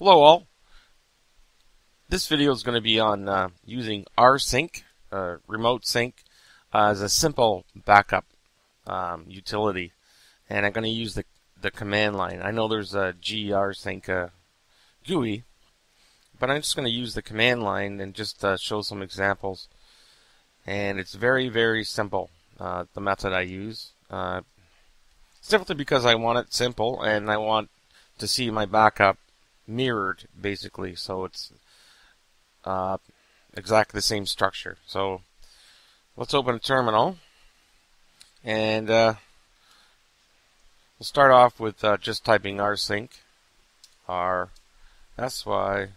Hello all. This video is going to be on using rsync, remote sync, as a simple backup utility, and I'm going to use the command line. I know there's a grsync GUI, but I'm just going to use the command line and just show some examples. And it's very, very simple, the method I use, simply because I want it simple and I want to see my backup mirrored, basically, so it's exactly the same structure. So let's open a terminal, and we'll start off with just typing rsync, rsync,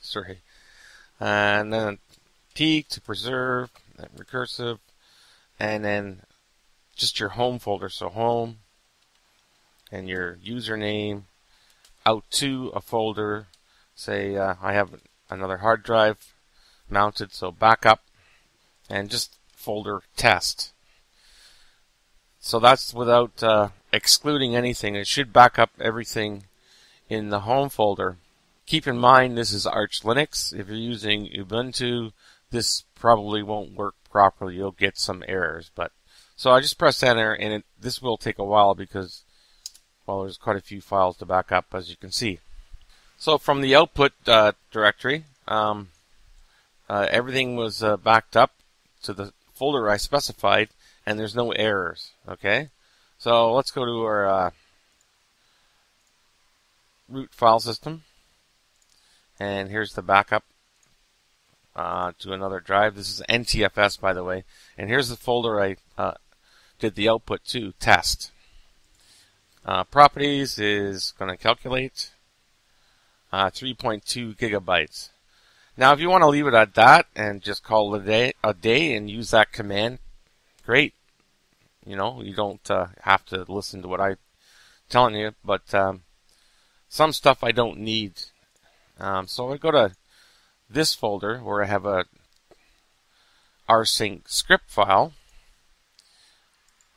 sorry, and then p to preserve, and recursive, and then just your home folder. So home and your username. Out to a folder, say I have another hard drive mounted, so backup, and just folder test. So that's without excluding anything. It should back up everything in the home folder. Keep in mind this is Arch Linux. If you're using Ubuntu, this probably won't work properly. You'll get some errors. But so I just press enter, and this will take a while because, well, there's quite a few files to back up, as you can see. So from the output directory, everything was backed up to the folder I specified, and there's no errors. Okay, so let's go to our root file system, and here's the backup to another drive. This is NTFS, by the way, and here's the folder I did the output to, test. Properties is going to calculate 3.2 gigabytes. Now, if you want to leave it at that and just call it a day and use that command, great. You know, you don't have to listen to what I'm telling you, but some stuff I don't need. So I go to this folder where I have a rsync script file.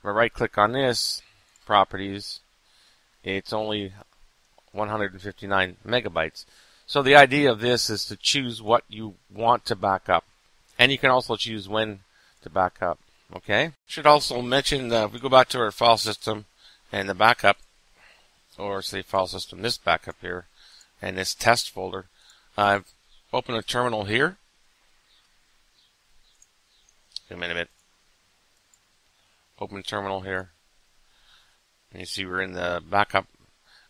I right-click on this, properties. It's only 159 megabytes. So the idea of this is to choose what you want to back up, and you can also choose when to back up. Okay. Should also mention that if we go back to our file system and the backup, or say file system, this backup here, and this test folder. I've opened a terminal here. Zoom in a minute. Open terminal here. And you see we're in the backup.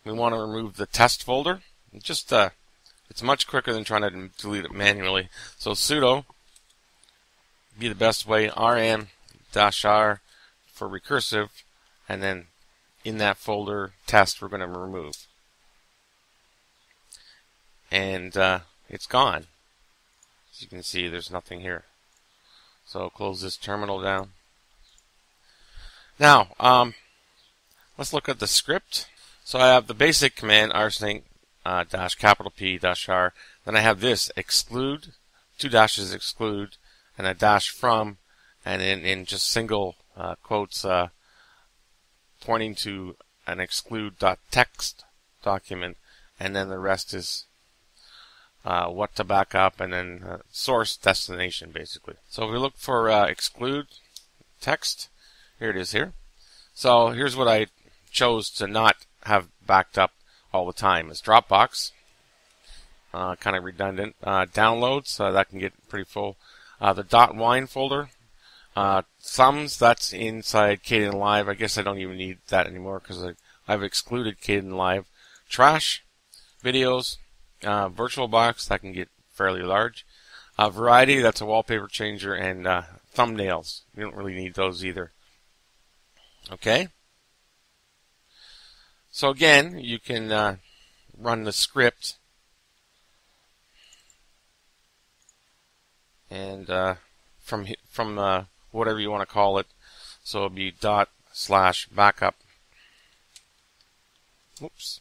We want to remove the test folder. Just it's much quicker than trying to delete it manually. So sudo be the best way. rm-r for recursive, and then in that folder test we're going to remove, and it's gone. As you can see, there's nothing here. So close this terminal down. Now let's look at the script. So I have the basic command rsync -P -R. Then I have this exclude, two dashes exclude, and a dash from, and in just single quotes pointing to an exclude.text document, and then the rest is what to back up, and then source, destination, basically. So if we look for exclude text, here it is here. So here's what I chose to not have backed up all the time is Dropbox, kind of redundant, downloads, that can get pretty full, the .wine folder, sums, that's inside Kdenlive. I guess I don't even need that anymore because I've excluded Kdenlive. Trash, videos, VirtualBox, that can get fairly large, Variety, that's a wallpaper changer, and thumbnails. You don't really need those either. Okay. So again, you can run the script, and from whatever you want to call it. So it'll be ./backup. Oops. .sh.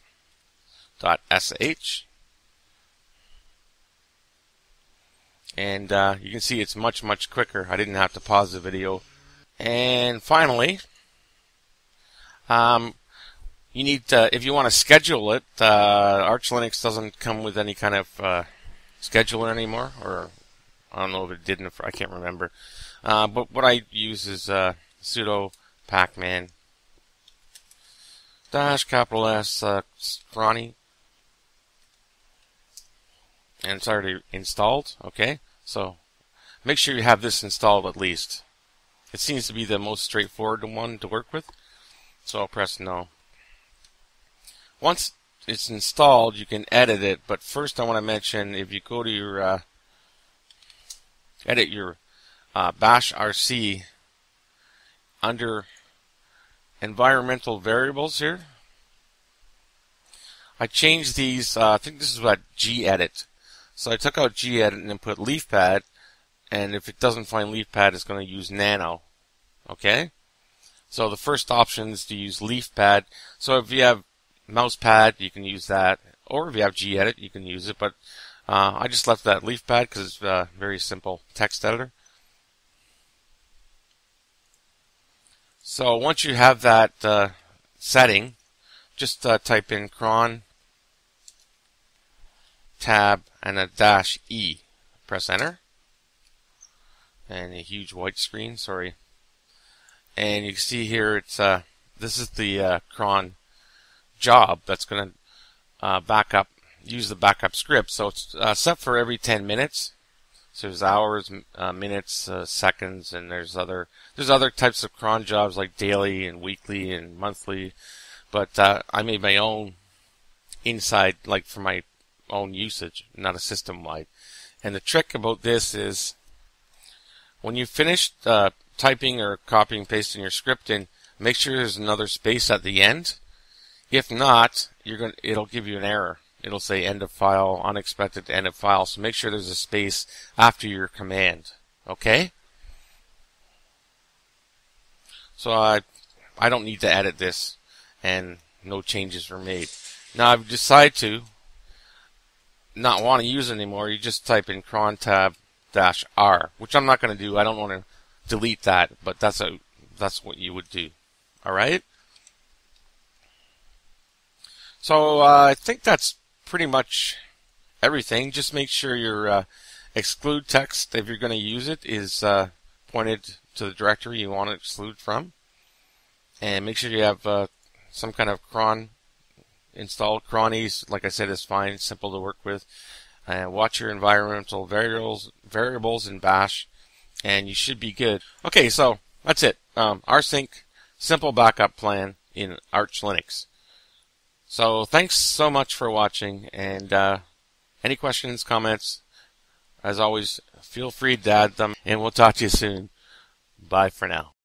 And you can see it's much quicker. I didn't have to pause the video. And finally, you need to, if you want to schedule it, Arch Linux doesn't come with any kind of scheduler anymore, or I don't know if it didn't, I can't remember. But what I use is sudo pacman -S cronie, and it's already installed. Okay, so make sure you have this installed at least. It seems to be the most straightforward one to work with, so I'll press no. Once it's installed, you can edit it, but first I want to mention, if you go to your edit your bash rc under environmental variables here, I changed these, I think this is about gedit. So I took out gedit and then put leafpad, and if it doesn't find leafpad, it's going to use nano. Okay? So the first option is to use leafpad. So if you have mousepad, you can use that, or if you have gedit, you can use it, but I just left that leafpad because it's a very simple text editor. So once you have that setting, just type in crontab and a -E. Press enter. And a huge white screen, sorry. And you can see here, it's this is the cron job that's going to back up, use the backup script. So it's set for every 10 minutes. So there's hours, minutes, seconds, and there's other types of cron jobs like daily and weekly and monthly. But I made my own inside, like for my own usage, not a system-wide. And the trick about this is, when you finish typing or copying, pasting your script in, make sure there's another space at the end. If not, it'll give you an error. It'll say end of file, unexpected end of file. So make sure there's a space after your command. Okay? So I don't need to edit this, and no changes were made. Now I've decided to not want to use it anymore. You just type in crontab -R, which I'm not going to do. I don't want to delete that, but that's what you would do. All right? So I think that's pretty much everything. Just make sure your exclude text, if you're going to use it, is pointed to the directory you want to exclude from, and make sure you have some kind of cron installed. Cronies, like I said, is fine, simple to work with. Watch your environmental variables in bash, and you should be good. Okay, so that's it. Rsync, simple backup plan in Arch Linux. So thanks so much for watching, and any questions, comments, as always, feel free to add them, and we'll talk to you soon. Bye for now.